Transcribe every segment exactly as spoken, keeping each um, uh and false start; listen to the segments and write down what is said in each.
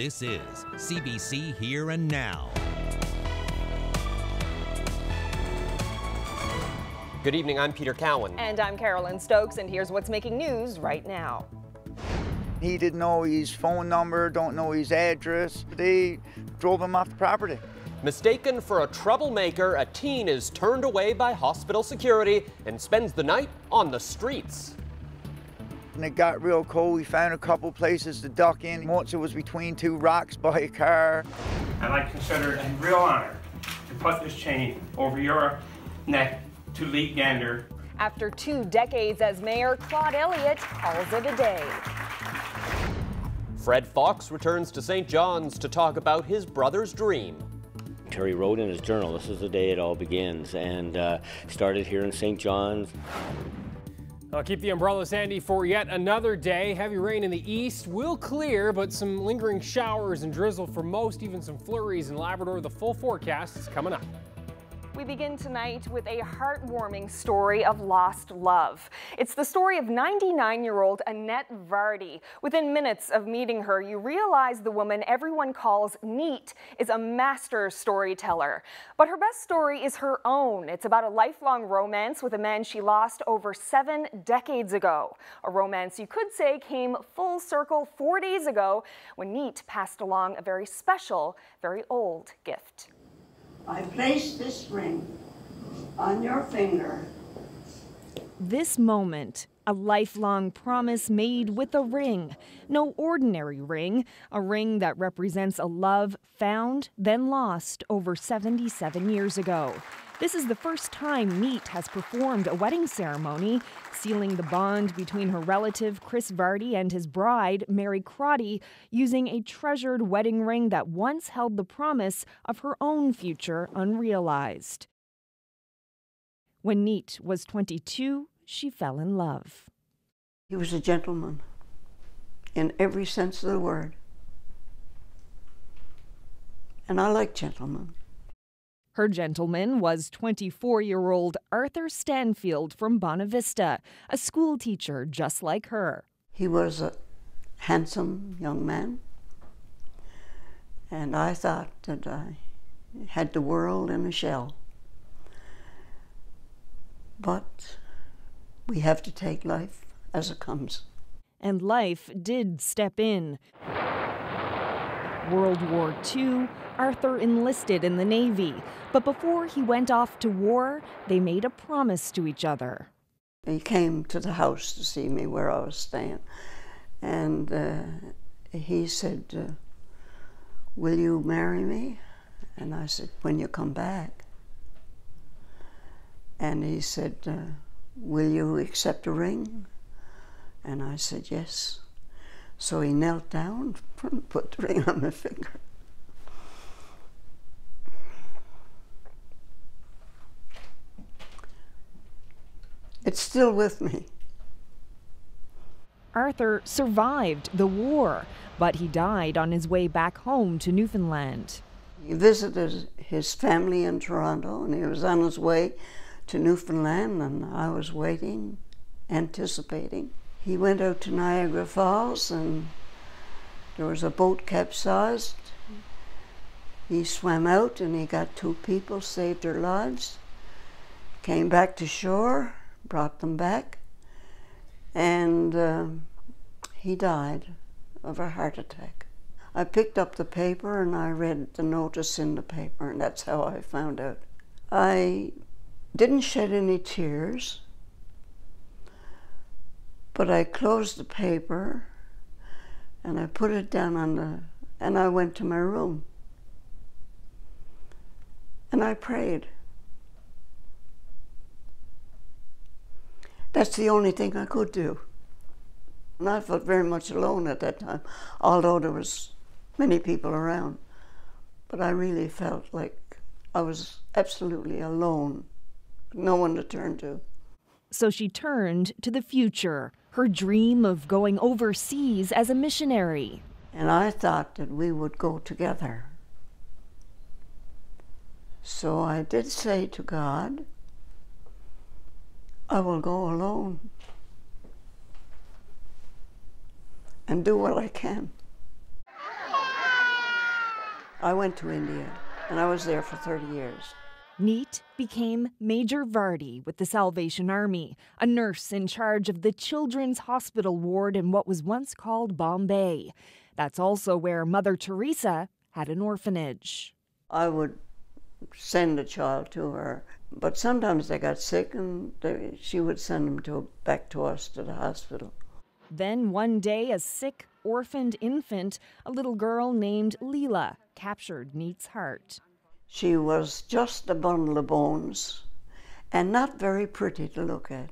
This is C B C Here and Now. Good evening, I'm Peter Cowan. And I'm Carolyn Stokes, and here's what's making news right now. He didn't know his phone number, don't know his address. They drove him off the property. Mistaken for a troublemaker, a teen is turned away by hospital security and spends the night on the streets. And it got real cold. We found a couple places to duck in. Once it was between two rocks by a car. And I consider it a real honor to put this chain over your neck to Lee Gander. After two decades as mayor, Claude Elliott calls it a day. Fred Fox returns to Saint John's to talk about his brother's dream. Terry wrote in his journal, this is the day it all begins, and uh, started here in Saint John's. I'll keep the umbrellas handy for yet another day. Heavy rain in the east will clear, but some lingering showers and drizzle for most, even some flurries in Labrador. The full forecast is coming up. We begin tonight with a heartwarming story of lost love. It's the story of ninety-nine-year-old Annette Vardy. Within minutes of meeting her, you realize the woman everyone calls Neat is a master storyteller. But her best story is her own. It's about a lifelong romance with a man she lost over seven decades ago. A romance you could say came full circle four days ago when Neat passed along a very special, very old gift. I placed this ring on your finger. This moment, a lifelong promise made with a ring. No ordinary ring, a ring that represents a love found, then lost over seventy-seven years ago. This is the first time Neat has performed a wedding ceremony, sealing the bond between her relative Chris Vardy and his bride, Mary Crotty, using a treasured wedding ring that once held the promise of her own future unrealized. When Neat was twenty-two, she fell in love. He was a gentleman in every sense of the word. And I like gentlemen. Her gentleman was twenty-four-year-old Arthur Stanfield from Bonavista, a school teacher just like her. He was a handsome young man, and I thought that I had the world in a shell. But we have to take life as it comes. And life did step in. World War Two, Arthur enlisted in the Navy, but before he went off to war, they made a promise to each other. He came to the house to see me where I was staying, and uh, he said, uh, will you marry me? And I said, when you come back. And he said, uh, will you accept a ring? And I said, yes. So he knelt down and put the ring on my finger. It's still with me. Arthur survived the war, but he died on his way back home to Newfoundland. He visited his family in Toronto, and he was on his way to Newfoundland, and I was waiting, anticipating. He went out to Niagara Falls, and there was a boat capsized. He swam out, and he got two people, saved their lives, came back to shore, brought them back, and uh, he died of a heart attack. I picked up the paper and I read the notice in the paper, and that's how I found out. I didn't shed any tears, but I closed the paper and I put it down on the, and I went to my room and I prayed. That's the only thing I could do. And I felt very much alone at that time, although there was many people around. But I really felt like I was absolutely alone, no one to turn to. So she turned to the future, her dream of going overseas as a missionary. And I thought that we would go together. So I did say to God, I will go alone and do what I can. I went to India, and I was there for thirty years. Neat became Major Vardy with the Salvation Army, a nurse in charge of the Children's Hospital Ward in what was once called Bombay. That's also where Mother Teresa had an orphanage. I would send a child to her, but sometimes they got sick and they, she would send them to, back to us to the hospital. Then one day, a sick, orphaned infant, a little girl named Leela, captured Neat's heart. She was just a bundle of bones and not very pretty to look at.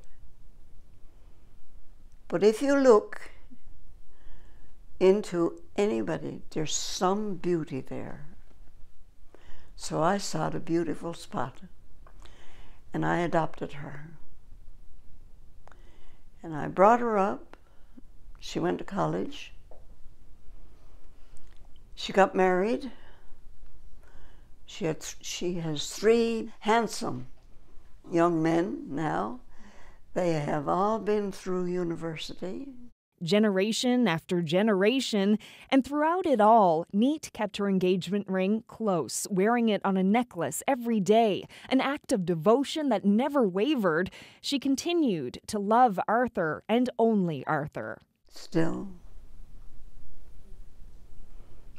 But if you look into anybody, there's some beauty there. So I sought a beautiful spot, and I adopted her. And I brought her up. She went to college. She got married. She, had, she has three handsome young men now. They have all been through university. Generation after generation, and throughout it all, Neat kept her engagement ring close, wearing it on a necklace every day, an act of devotion that never wavered. She continued to love Arthur, and only Arthur. Still,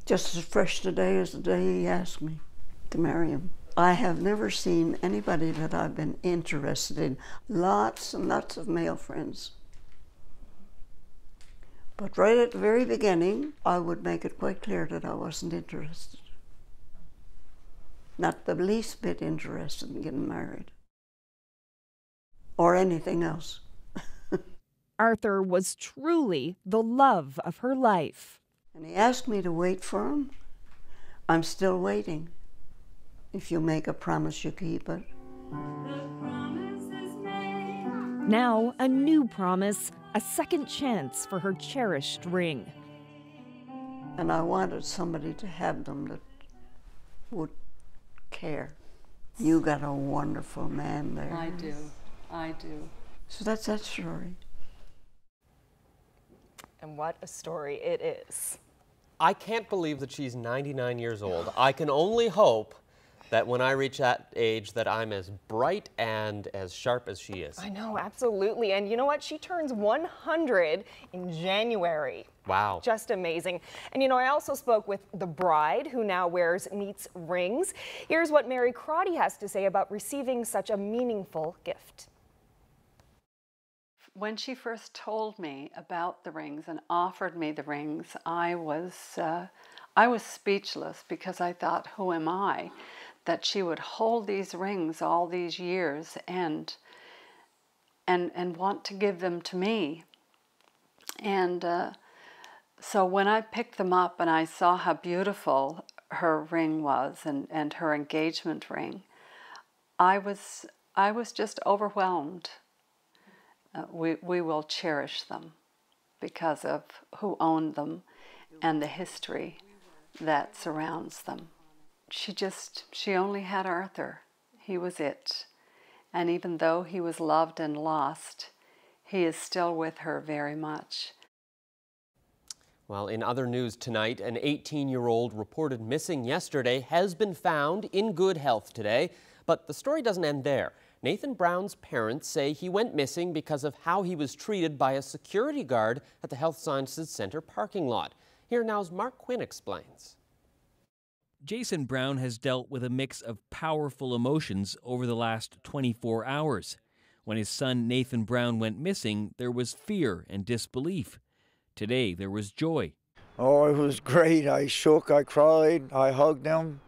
just as fresh today as the day he asked me to marry him. I have never seen anybody that I've been interested in. Lots and lots of male friends. But right at the very beginning, I would make it quite clear that I wasn't interested. Not the least bit interested in getting married. Or anything else. Arthur was truly the love of her life. And he asked me to wait for him. I'm still waiting. If you make a promise, you keep it. Now, a new promise, a second chance for her cherished ring. And I wanted somebody to have them that would care. You got a wonderful man there. I do, I do. So that's that story. And what a story it is. I can't believe that she's ninety-nine years old. I can only hope that when I reach that age that I'm as bright and as sharp as she is. I know, absolutely. And you know what? She turns one hundred in January. Wow. Just amazing. And you know, I also spoke with the bride who now wears Neat's rings. Here's what Mary Crotty has to say about receiving such a meaningful gift. When she first told me about the rings and offered me the rings, I was, uh, I was speechless because I thought, who am I? That she would hold these rings all these years and and and want to give them to me. And uh, so when I picked them up and I saw how beautiful her ring was and, and her engagement ring, I was I was just overwhelmed. Uh, we we will cherish them because of who owned them and the history that surrounds them. She just, she only had Arthur. He was it. And even though he was loved and lost, he is still with her very much. Well, in other news tonight, an eighteen-year-old reported missing yesterday has been found in good health today. But the story doesn't end there. Nathan Brown's parents say he went missing because of how he was treated by a security guard at the Health Sciences Center parking lot. Here now's Mark Quinn explains. Jason Brown has dealt with a mix of powerful emotions over the last twenty-four hours. When his son Nathan Brown went missing, there was fear and disbelief. Today, there was joy. Oh, it was great. I shook, I cried, I hugged him.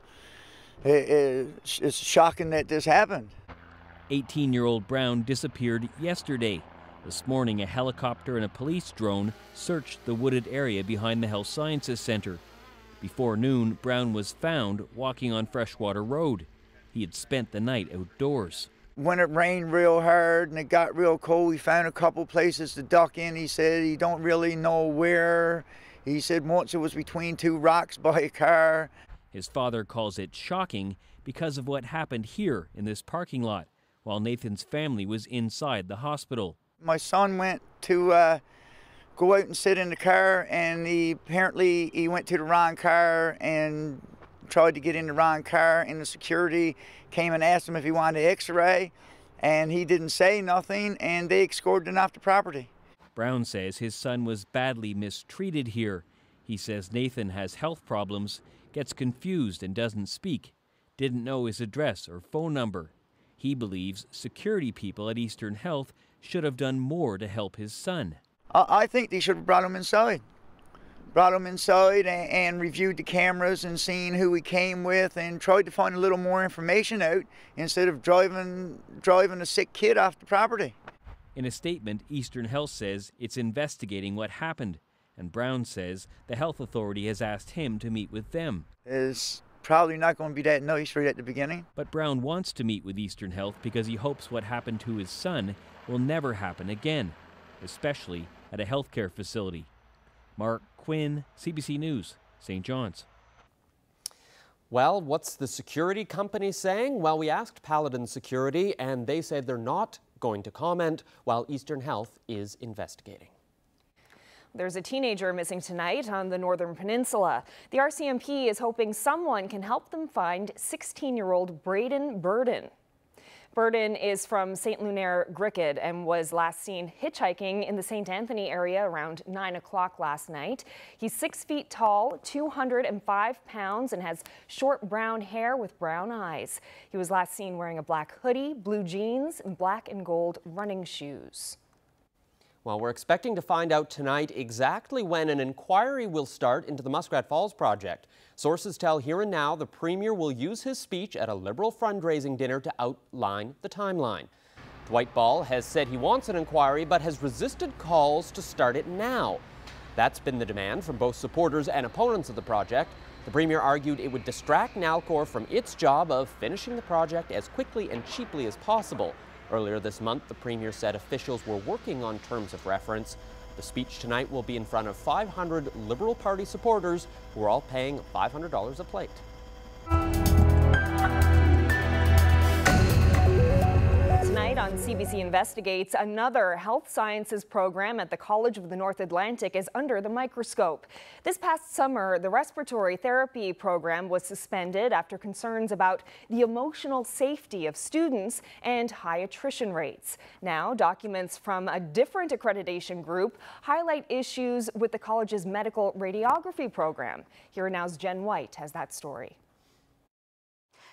It, it, it's shocking that this happened. eighteen-year-old Brown disappeared yesterday. This morning, a helicopter and a police drone searched the wooded area behind the Health Sciences Center. Before noon, Brown was found walking on Freshwater Road. He had spent the night outdoors. When it rained real hard and it got real cold, he found a couple places to duck in. He said he don't really know where. He said once it was between two rocks by a car. His father calls it shocking because of what happened here in this parking lot, while Nathan's family was inside the hospital. My son went to uh, go out and sit in the car, and he apparently he went to the wrong car and tried to get in the wrong car, and the security came and asked him if he wanted an x-ray, and he didn't say nothing, and they escorted him off the property. Brown says his son was badly mistreated here. He says Nathan has health problems, gets confused and doesn't speak, didn't know his address or phone number. He believes security people at Eastern Health should have done more to help his son. I think they should have brought him inside. Brought him inside and, and reviewed the cameras and seen who he came with and tried to find a little more information out instead of driving, driving a sick kid off the property. In a statement, Eastern Health says it's investigating what happened, and Brown says the health authority has asked him to meet with them. It's probably not going to be that nice right at the beginning. But Brown wants to meet with Eastern Health because he hopes what happened to his son will never happen again, especially at a healthcare facility. Mark Quinn, C B C News, Saint John's. Well, what's the security company saying? Well, we asked Paladin Security, and they say they're not going to comment while Eastern Health is investigating. There's a teenager missing tonight on the Northern Peninsula. The R C M P is hoping someone can help them find sixteen-year-old Braden Burden. Burden is from Saint Lunaire Griquet and was last seen hitchhiking in the Saint Anthony area around nine o'clock last night. He's six feet tall, two hundred five pounds, and has short brown hair with brown eyes. He was last seen wearing a black hoodie, blue jeans, and black and gold running shoes. Well, we're expecting to find out tonight exactly when an inquiry will start into the Muskrat Falls project. Sources tell Here and Now the Premier will use his speech at a Liberal fundraising dinner to outline the timeline. Dwight Ball has said he wants an inquiry but has resisted calls to start it now. That's been the demand from both supporters and opponents of the project. The Premier argued it would distract Nalcor from its job of finishing the project as quickly and cheaply as possible. Earlier this month, the Premier said officials were working on terms of reference. The speech tonight will be in front of five hundred Liberal Party supporters who are all paying five hundred dollars a plate. Tonight on C B C Investigates, another health sciences program at the College of the North Atlantic is under the microscope. This past summer, the respiratory therapy program was suspended after concerns about the emotional safety of students and high attrition rates. Now, documents from a different accreditation group highlight issues with the college's medical radiography program. Here Now's Jen White has that story.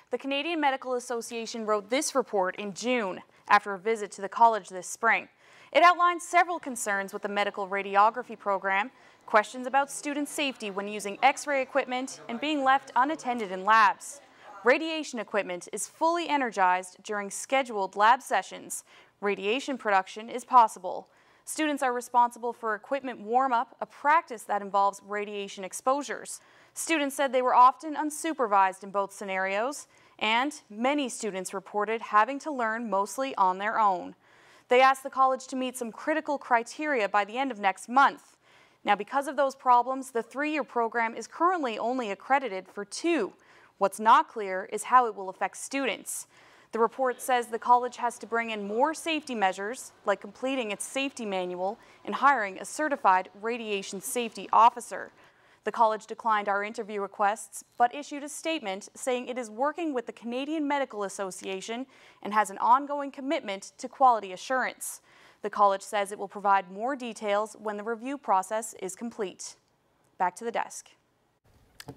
The Canadian Medical Association wrote this report in June after a visit to the college this spring. It outlined several concerns with the medical radiography program, questions about student safety when using x-ray equipment and being left unattended in labs. Radiation equipment is fully energized during scheduled lab sessions. Radiation production is possible. Students are responsible for equipment warm-up, a practice that involves radiation exposures. Students said they were often unsupervised in both scenarios, and many students reported having to learn mostly on their own. They asked the college to meet some critical criteria by the end of next month. Now, because of those problems, the three-year program is currently only accredited for two. What's not clear is how it will affect students. The report says the college has to bring in more safety measures, like completing its safety manual and hiring a certified radiation safety officer. The college declined our interview requests, but issued a statement saying it is working with the Canadian Medical Association and has an ongoing commitment to quality assurance. The college says it will provide more details when the review process is complete. Back to the desk.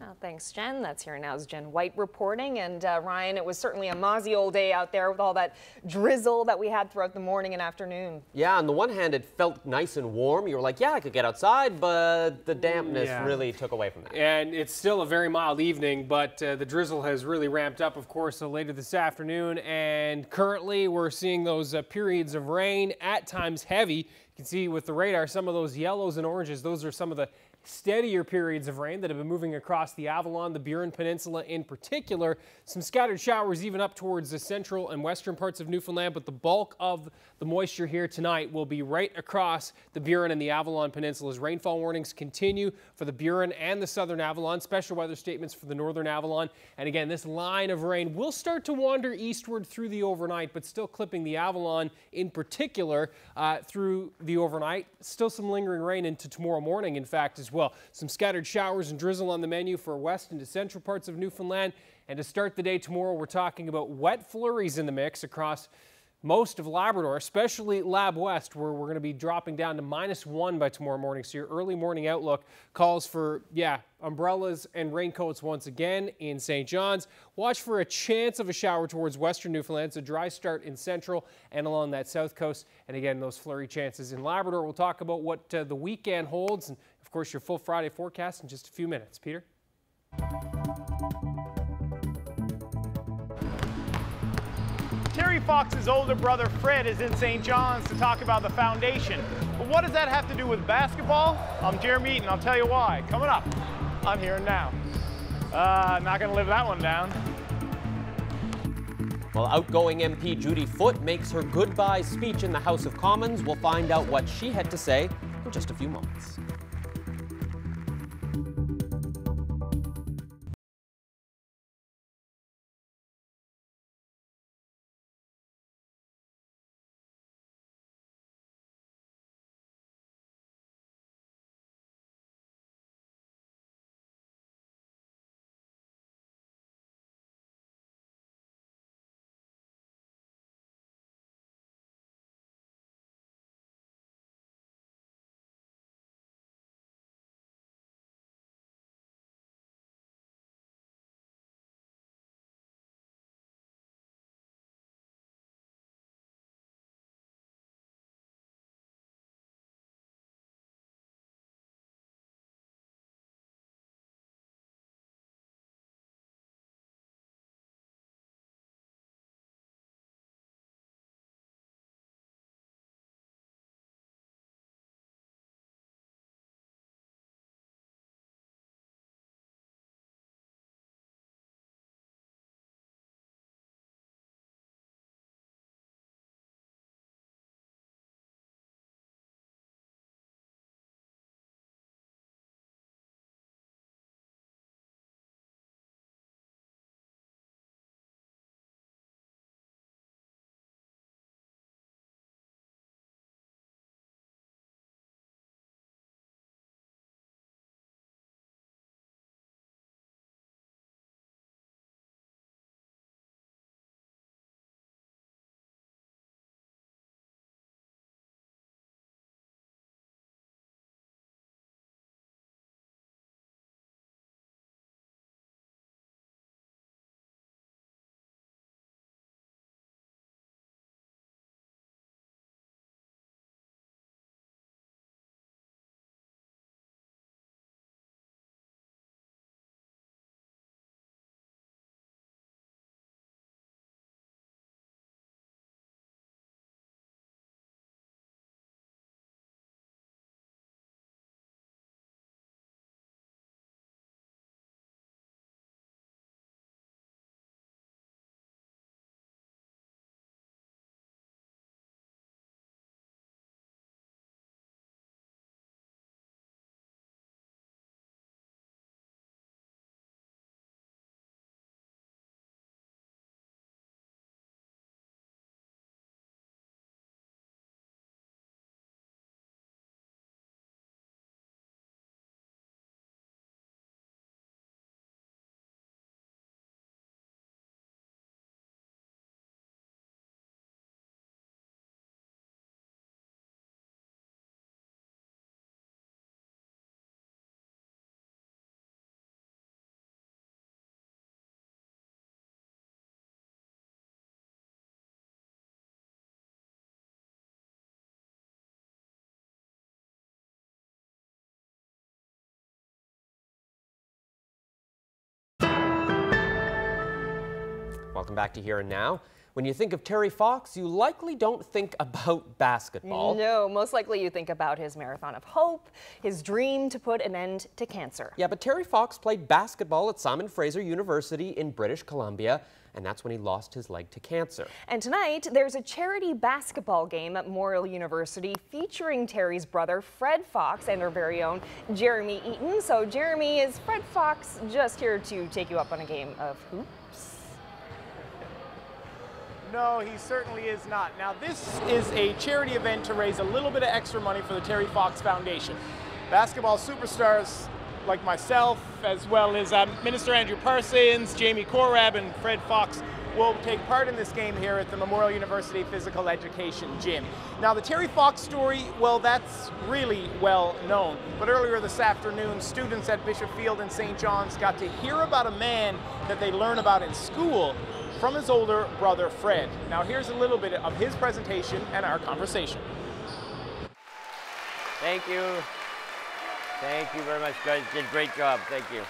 Oh, thanks, Jen. That's Here Now's Jen White reporting. And uh, Ryan, it was certainly a mozzie old day out there with all that drizzle that we had throughout the morning and afternoon. Yeah, on the one hand, it felt nice and warm. You were like, yeah, I could get outside, but the dampness yeah. really took away from that. And it's still a very mild evening, but uh, the drizzle has really ramped up, of course, uh, later this afternoon. And currently, we're seeing those uh, periods of rain, at times heavy. You can see with the radar some of those yellows and oranges. Those are some of the steadier periods of rain that have been moving across the Avalon, the Burin Peninsula in particular. Some scattered showers even up towards the central and western parts of Newfoundland, but the bulk of the moisture here tonight will be right across the Burin and the Avalon Peninsulas. Rainfall warnings continue for the Burin and the southern Avalon, special weather statements for the northern Avalon. And again, this line of rain will start to wander eastward through the overnight, but still clipping the Avalon in particular uh, through the overnight. Still some lingering rain into tomorrow morning, in fact, as as well. Some scattered showers and drizzle on the menu for west into central parts of Newfoundland. And to start the day tomorrow, we're talking about wet flurries in the mix across most of Labrador, especially Lab West, where we're going to be dropping down to minus one by tomorrow morning. So your early morning outlook calls for, yeah, umbrellas and raincoats once again in Saint John's. Watch for a chance of a shower towards western Newfoundland. It's a dry start in central and along that south coast. And again, those flurry chances in Labrador. We'll talk about what uh, the weekend holds. And of course, your full Friday forecast in just a few minutes. Peter? Terry Fox's older brother Fred is in Saint John's to talk about the foundation. But what does that have to do with basketball? I'm Jeremy Eaton. I'll tell you why. Coming up on Here and Now. Uh, not going to live that one down. Well, outgoing M P Judy Foote makes her goodbye speech in the House of Commons. We'll find out what she had to say in just a few moments. Welcome back to Here and Now. When you think of Terry Fox, you likely don't think about basketball. No, most likely you think about his marathon of hope, his dream to put an end to cancer. Yeah, but Terry Fox played basketball at Simon Fraser University in British Columbia, and that's when he lost his leg to cancer. And tonight, there's a charity basketball game at Memorial University featuring Terry's brother, Fred Fox, and our very own Jeremy Eaton. So Jeremy, is Fred Fox just here to take you up on a game of hoops? No, he certainly is not. Now, this is a charity event to raise a little bit of extra money for the Terry Fox Foundation. basketball superstars like myself, as well as um, Minister Andrew Parsons, Jamie Korab, and Fred Fox will take part in this game here at the Memorial University Physical Education Gym. Now, the Terry Fox story, well, that's really well known. But earlier this afternoon, students at Bishop Field and Saint John's got to hear about a man that they learn about in school from his older brother, Fred. Now, here's a little bit of his presentation and our conversation. Thank you. Thank you very much, guys. You did a great job. Thank you.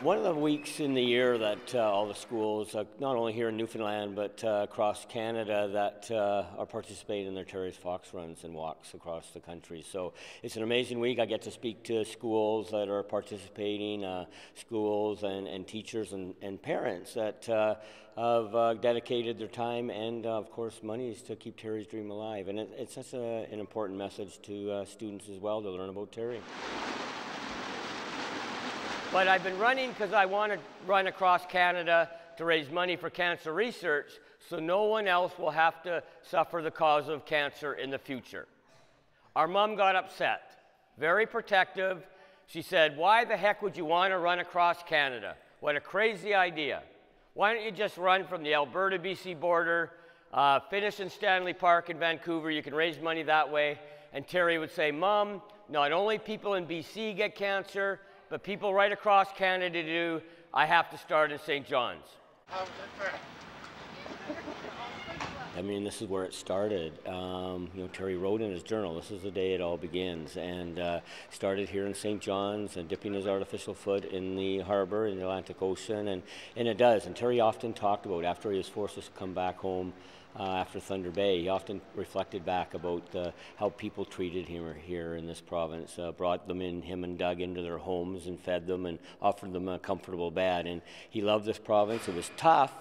One of the weeks in the year that uh, all the schools, uh, not only here in Newfoundland, but uh, across Canada, that uh, are participating in their Terry Fox runs and walks across the country. So it's an amazing week. I get to speak to schools that are participating, uh, schools and, and teachers and, and parents that uh, have uh, dedicated their time and, uh, of course, monies to keep Terry's dream alive. And it, it's such a, an important message to uh, students as well to learn about Terry. But I've been running because I want to run across Canada to raise money for cancer research so no one else will have to suffer the cause of cancer in the future. Our mom got upset, very protective. She said, "Why the heck would you want to run across Canada? What a crazy idea. Why don't you just run from the Alberta B C border, uh, finish in Stanley Park in Vancouver, you can raise money that way." And Terry would say, "Mom, not only people in B C get cancer, but people right across Canada do. I have to start in Saint John's." I mean, this is where it started. Um, you know, Terry wrote in his journal, this is the day it all begins, and uh, started here in Saint John's and dipping his artificial foot in the harbor in the Atlantic Ocean, and, and it does. And Terry often talked about, after he was forced to come back home, Uh, after Thunder Bay, he often reflected back about uh, how people treated him here in this province, uh, brought them in, him and Doug, into their homes and fed them and offered them a comfortable bed. And he loved this province. It was tough.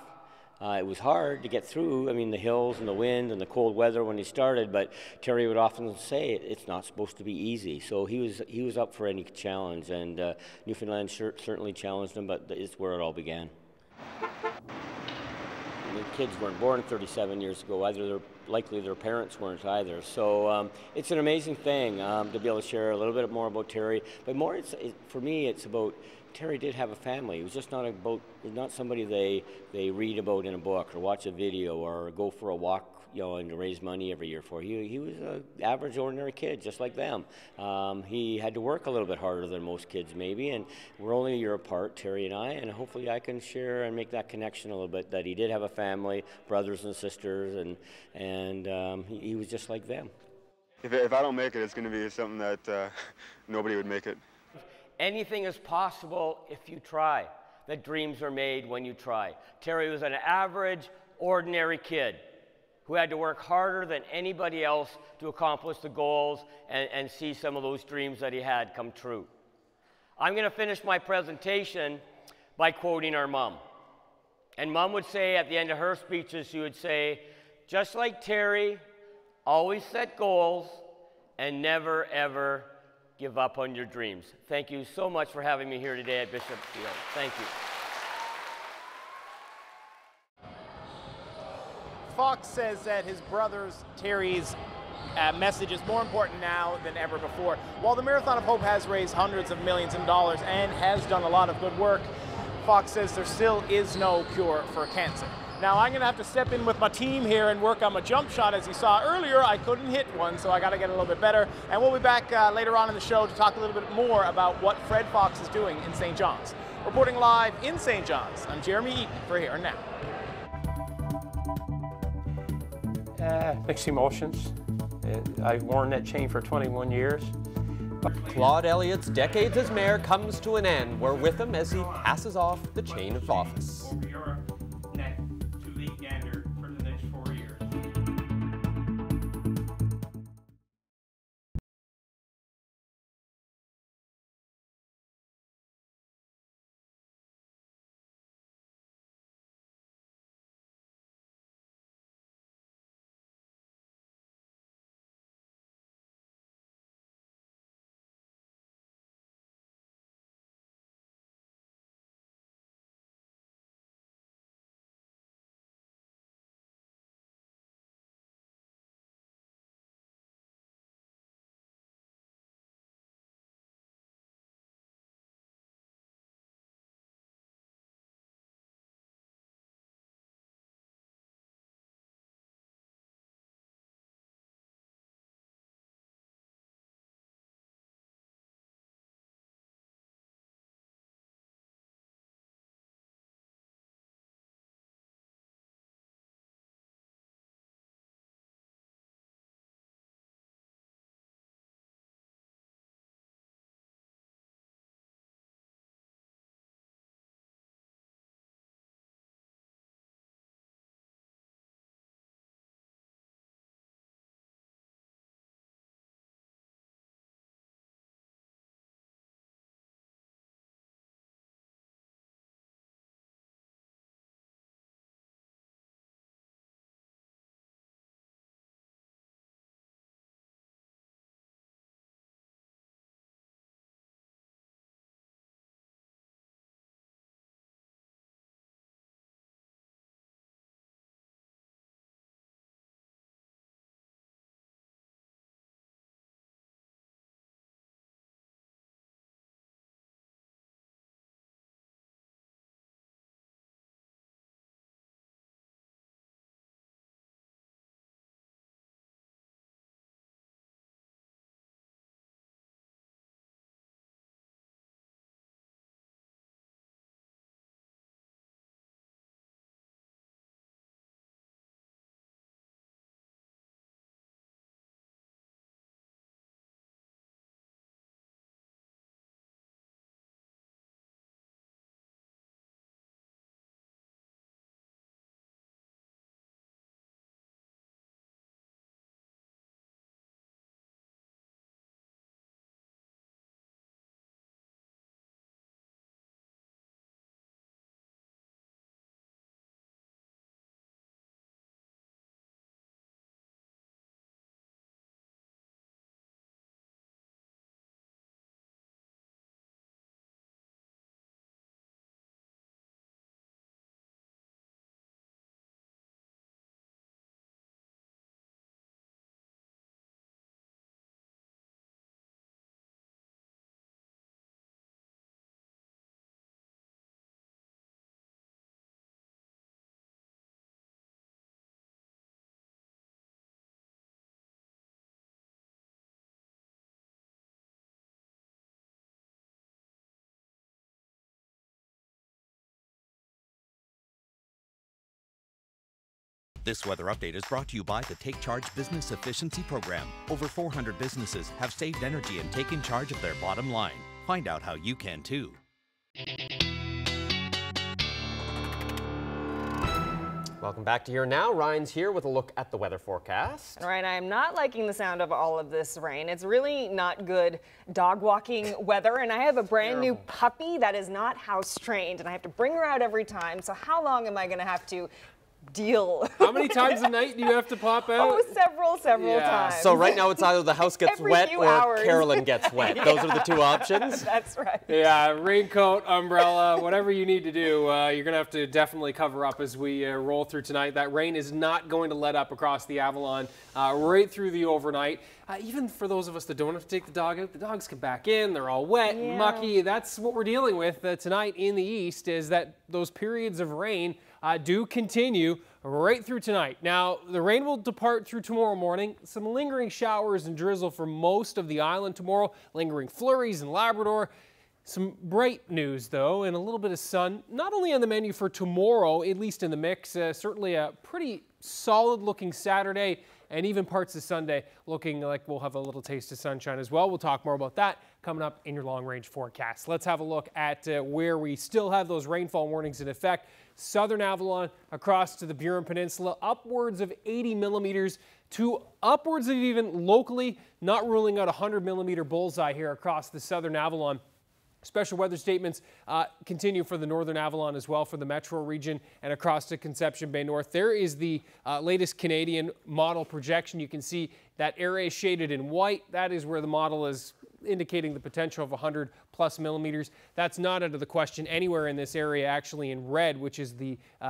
Uh, it was hard to get through. I mean, the hills and the wind and the cold weather when he started, but Terry would often say it's not supposed to be easy. So he was he was up for any challenge, and uh, Newfoundland sure, certainly challenged him, but it's where it all began. The kids weren't born thirty-seven years ago either. They're likely their parents weren't either. So um, it's an amazing thing um, to be able to share a little bit more about Terry. But more, it's, it, for me, it's about Terry did have a family. He was just not about, not somebody they they read about in a book or watch a video or go for a walk, you know, and to raise money every year for. He he was an average, ordinary kid, just like them. Um, he had to work a little bit harder than most kids, maybe. And we're only a year apart, Terry and I, and hopefully I can share and make that connection a little bit. That he did have a family, brothers and sisters, and and um, he, he was just like them. If if I don't make it, it's going to be something that uh, nobody would make it. Anything is possible if you try. The dreams are made when you try. Terry was an average, ordinary kid who had to work harder than anybody else to accomplish the goals and, and see some of those dreams that he had come true. I'm going to finish my presentation by quoting our mom. And mom would say at the end of her speeches, she would say, "Just like Terry, always set goals and never, ever give up on your dreams." Thank you so much for having me here today at Bishop Field. Thank you. Fox says that his brother's, Terry's, uh, message is more important now than ever before. While the Marathon of Hope has raised hundreds of millions of dollars and has done a lot of good work, Fox says there still is no cure for cancer. Now, I'm going to have to step in with my team here and work on my jump shot. As you saw earlier, I couldn't hit one, so I got to get a little bit better. And we'll be back uh, later on in the show to talk a little bit more about what Fred Fox is doing in Saint John's. Reporting live in Saint John's, I'm Jeremy Eaton for Here and Now. Uh, mixed emotions. Uh, I've worn that chain for twenty-one years. Claude Elliott's decades as mayor comes to an end. We're with him as he passes off the chain of office. This weather update is brought to you by the Take Charge Business Efficiency Program. Over four hundred businesses have saved energy and taken charge of their bottom line. Find out how you can too. Welcome back to Here Now. Ryan's here with a look at the weather forecast. All right, I'm not liking the sound of all of this rain. It's really not good dog walking weather, and I have a brand Terrible. new puppy that is not house trained, and I have to bring her out every time. So how long am I going to have to deal? How many times a night do you have to pop out? Oh, several, several yeah. times. So right now it's either the house gets wet or hours. Carolyn gets wet. yeah. Those are the two options. That's right. Yeah, raincoat, umbrella, whatever you need to do, uh, you're going to have to definitely cover up as we uh, roll through tonight. That rain is not going to let up across the Avalon uh, right through the overnight. Uh, even for those of us that don't have to take the dog out, the dogs come back in, they're all wet yeah. and mucky. That's what we're dealing with uh, tonight in the east, is that those periods of rain Uh, do continue right through tonight. Now, the rain will depart through tomorrow morning. Some lingering showers and drizzle for most of the island tomorrow. Lingering flurries in Labrador. Some bright news, though, and a little bit of sun. Not only on the menu for tomorrow, at least in the mix, uh, certainly a pretty solid-looking Saturday and even parts of Sunday looking like we'll have a little taste of sunshine as well. We'll talk more about that coming up in your long-range forecast. Let's have a look at uh, where we still have those rainfall warnings in effect. Southern Avalon across to the Burin Peninsula, upwards of eighty millimeters to upwards of even locally, not ruling out a one hundred millimeter bullseye here across the Southern Avalon. Special weather statements uh, continue for the Northern Avalon as well, for the metro region and across to Conception Bay North. There is the uh, latest Canadian model projection. You can see that area shaded in white. That is where the model is indicating the potential of one hundred plus millimeters. That's not out of the question anywhere in this area, actually in red, which is the uh,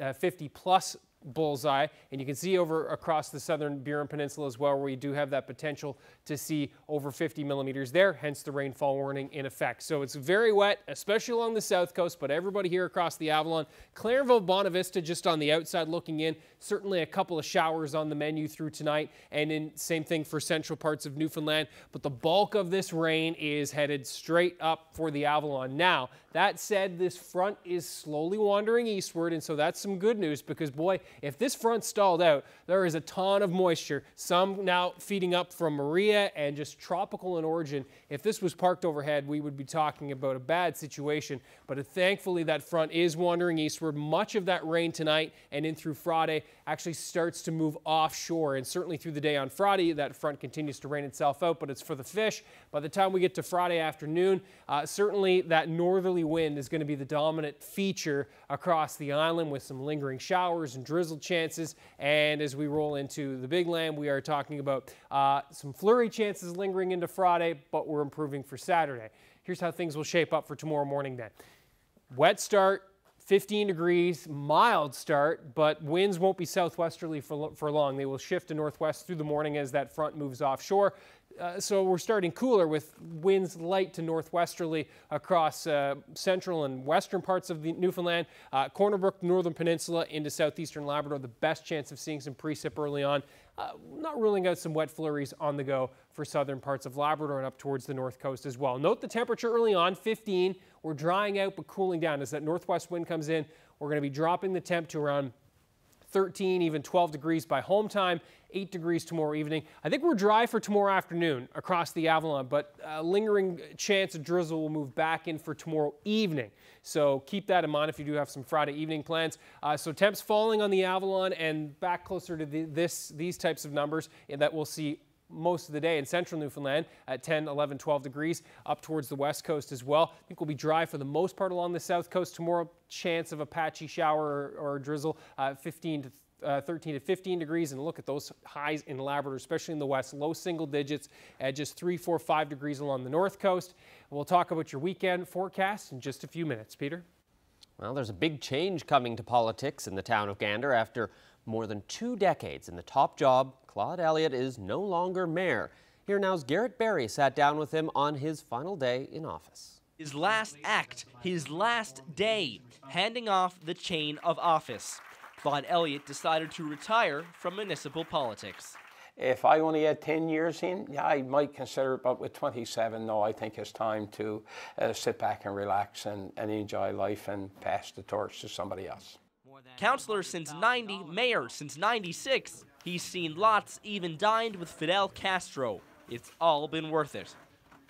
uh, fifty plus bullseye, and you can see over across the southern Burin Peninsula as well, where you do have that potential to see over fifty millimeters there, hence the rainfall warning in effect. So it's very wet, especially along the south coast, but everybody here across the Avalon. Clairvaux, Bonavista just on the outside looking in. Certainly a couple of showers on the menu through tonight, and in same thing for central parts of Newfoundland, but the bulk of this rain is headed straight up for the Avalon. Now, that said, this front is slowly wandering eastward, and so that's some good news, because boy, if this front stalled out, there is a ton of moisture, some now feeding up from Maria and just tropical in origin. If this was parked overhead, we would be talking about a bad situation. But thankfully, that front is wandering eastward. Much of that rain tonight and in through Friday actually starts to move offshore. And certainly through the day on Friday, that front continues to rain itself out, but it's for the fish. By the time we get to Friday afternoon, uh, certainly that northerly wind is going to be the dominant feature across the island, with some lingering showers and drizzle. drizzle chances, and as we roll into the big land, we are talking about uh, some flurry chances lingering into Friday, but we're improving for Saturday. Here's how things will shape up for tomorrow morning then. Wet start, fifteen degrees, mild start, but winds won't be southwesterly for, for long. They will shift to northwest through the morning as that front moves offshore. Uh, so we're starting cooler with winds light to northwesterly across uh, central and western parts of the Newfoundland. Uh, Corner Brook, Northern Peninsula into southeastern Labrador, the best chance of seeing some precip early on. Uh, not ruling out some wet flurries on the go for southern parts of Labrador and up towards the north coast as well. Note the temperature early on, fifteen. We're drying out but cooling down. As that northwest wind comes in, we're going to be dropping the temp to around thirteen, even twelve degrees by home time, eight degrees tomorrow evening. I think we're dry for tomorrow afternoon across the Avalon, but a lingering chance of drizzle will move back in for tomorrow evening. So keep that in mind if you do have some Friday evening plans. Uh, so temps falling on the Avalon and back closer to the, this, these types of numbers that we'll see most of the day in central Newfoundland at ten, eleven, twelve degrees up towards the west coast as well. I think we'll be dry for the most part along the south coast tomorrow. Chance of a patchy shower or, or drizzle, uh, fifteen to thirteen to fifteen degrees, and look at those highs in Labrador, especially in the west, low single digits at just three, four, five degrees along the north coast. We'll talk about your weekend forecast in just a few minutes. Peter? Well, there's a big change coming to politics in the town of Gander. After more than two decades in the top job, Claude Elliott is no longer mayor. Here Now's Garrett Berry sat down with him on his final day in office. His last act, his last day, handing off the chain of office. Claude Elliott decided to retire from municipal politics. If I only had ten years in, yeah, I might consider it, but with twenty-seven, no, I think it's time to uh, sit back and relax and, and enjoy life and pass the torch to somebody else. Councillor since ninety, mayor since ninety-six. He's seen lots, even dined with Fidel Castro. It's all been worth it.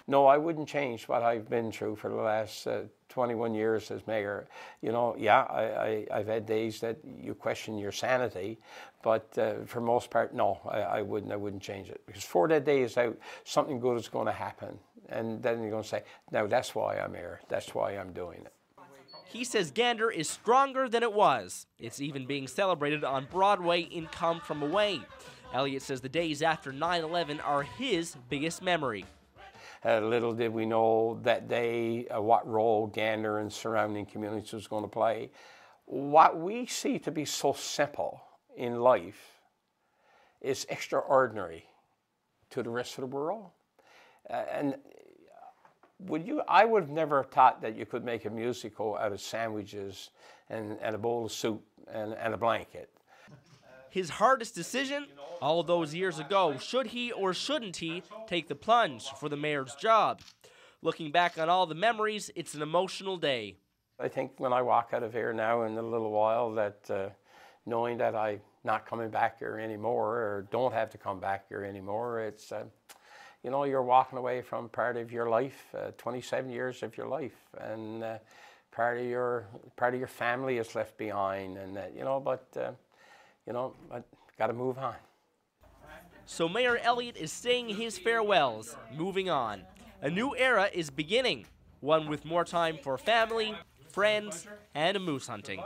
No, I wouldn't change what I've been through for the last uh, twenty-one years as mayor. You know, yeah, I, I, I've had days that you question your sanity, but uh, for most part, no, I, I wouldn't. I wouldn't change it, because for that day is out, something good is going to happen, and then you're going to say, no, that's why I'm here. That's why I'm doing it. He says Gander is stronger than it was. It's even being celebrated on Broadway in Come From Away. Elliott says the days after nine eleven are his biggest memory. Uh, little did we know that day uh, what role Gander and surrounding communities was going to play. What we see to be so simple in life is extraordinary to the rest of the world. Uh, and would you, I would have never thought that you could make a musical out of sandwiches and, and a bowl of soup and, and a blanket. His hardest decision, all those years ago, should he or shouldn't he take the plunge for the mayor's job? Looking back on all the memories, it's an emotional day. I think when I walk out of here now in a little while, that uh, knowing that I'm not coming back here anymore, or don't have to come back here anymore, it's, uh, you know, you're walking away from part of your life, uh, twenty-seven years of your life, and uh, part of your part of your family is left behind, and uh, you know, but. Uh, You know, I gotta move on. So Mayor Elliott is saying his farewells, moving on. A new era is beginning, one with more time for family, friends, and moose hunting.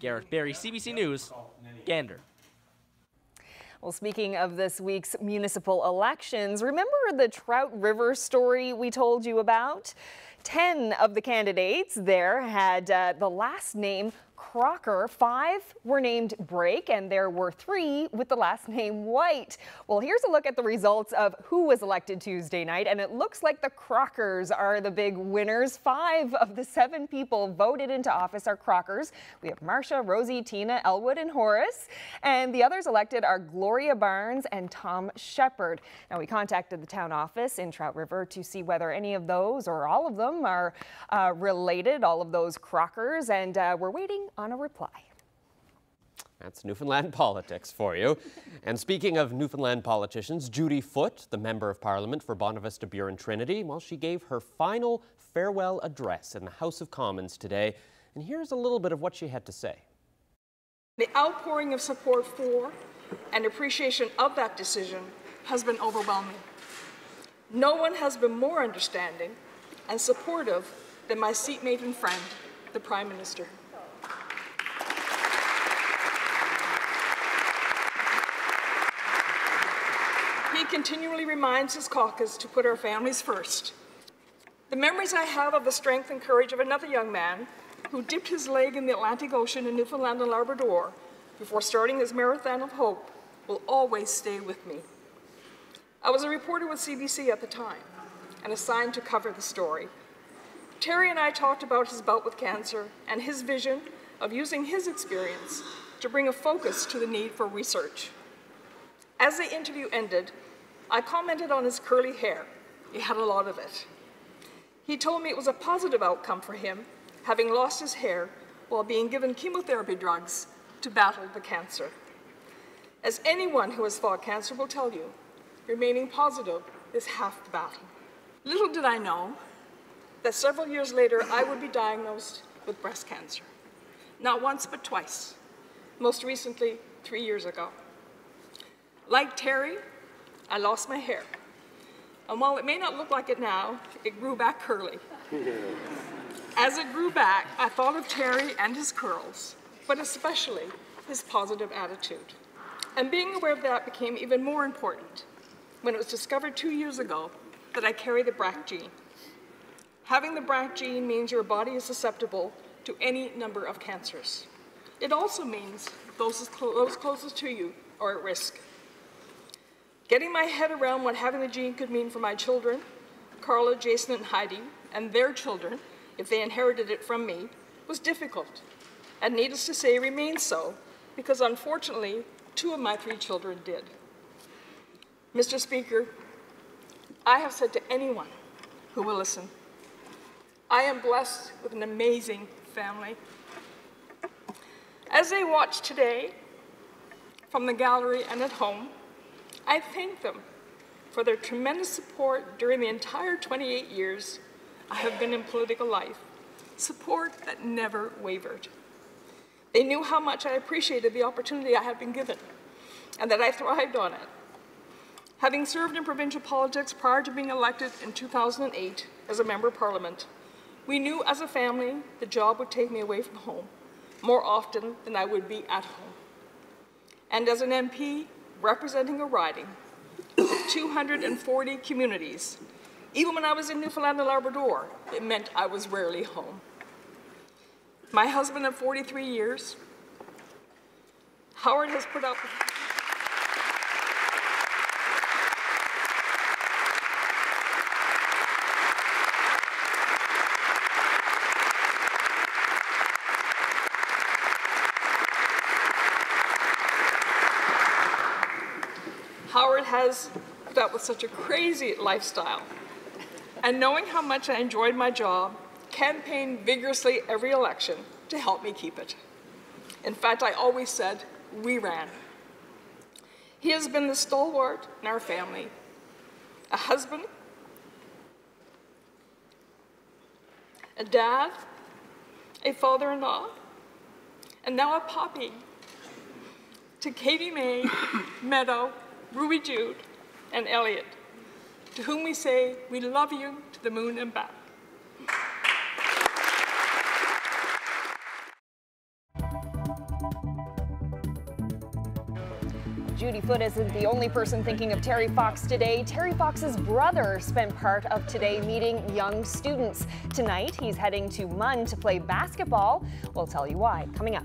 Garrett Berry, C B C News, Gander. Well, speaking of this week's municipal elections, remember the Trout River story we told you about? ten of the candidates there had uh, the last name Crocker. Five were named Brake, and there were three with the last name White. Well, here's a look at the results of who was elected Tuesday night, and it looks like the Crockers are the big winners. Five of the seven people voted into office are Crockers. We have Marsha, Rosie, Tina, Elwood, and Horace, and the others elected are Gloria Barnes and Tom Shepard. Now, we contacted the town office in Trout River to see whether any of those or all of them are uh, related, all of those Crockers, and uh, we're waiting on a reply. That's Newfoundland politics for you. And speaking of Newfoundland politicians, Judy Foote, the Member of Parliament for Bonavista, Burin, Trinity, well, she gave her final farewell address in the House of Commons today, and here's a little bit of what she had to say. The outpouring of support for and appreciation of that decision has been overwhelming. No one has been more understanding and supportive than my seatmate and friend, the Prime Minister. He continually reminds his caucus to put our families first. The memories I have of the strength and courage of another young man who dipped his leg in the Atlantic Ocean in Newfoundland and Labrador before starting his marathon of hope will always stay with me. I was a reporter with C B C at the time and assigned to cover the story. Terry and I talked about his bout with cancer and his vision of using his experience to bring a focus to the need for research. As the interview ended, I commented on his curly hair. He had a lot of it. He told me it was a positive outcome for him, having lost his hair while being given chemotherapy drugs to battle the cancer. As anyone who has fought cancer will tell you, remaining positive is half the battle. Little did I know that several years later I would be diagnosed with breast cancer. Not once, but twice. Most recently, three years ago. Like Terry, I lost my hair. And while it may not look like it now, it grew back curly. As it grew back, I thought of Terry and his curls, but especially his positive attitude. And being aware of that became even more important when it was discovered two years ago that I carry the B R C A gene. Having the B R C A gene means your body is susceptible to any number of cancers. It also means those, those closest to you are at risk. Getting my head around what having the gene could mean for my children, Carla, Jason, and Heidi, and their children, if they inherited it from me, was difficult, and needless to say, remains so, because unfortunately, two of my three children did. Mister Speaker, I have said to anyone who will listen, I am blessed with an amazing family. As they watch today from the gallery and at home, I thank them for their tremendous support during the entire twenty-eight years I have been in political life, support that never wavered. They knew how much I appreciated the opportunity I had been given and that I thrived on it. Having served in provincial politics prior to being elected in two thousand eight as a member of parliament, we knew as a family the job would take me away from home more often than I would be at home. And as an M P representing a riding of two hundred forty communities, even when I was in Newfoundland and Labrador, it meant I was rarely home. My husband of forty-three years, Howard has put up Howard has put up with such a crazy lifestyle. And knowing how much I enjoyed my job, campaigned vigorously every election to help me keep it. In fact, I always said, we ran. He has been the stalwart in our family, a husband, a dad, a father-in-law, and now a poppy to Katie May, Meadow, Ruby Jude, and Elliot, to whom we say, we love you to the moon and back. Judy Foote isn't the only person thinking of Terry Fox today. Terry Fox's brother spent part of today meeting young students. Tonight, he's heading to Munn to play basketball. We'll tell you why coming up.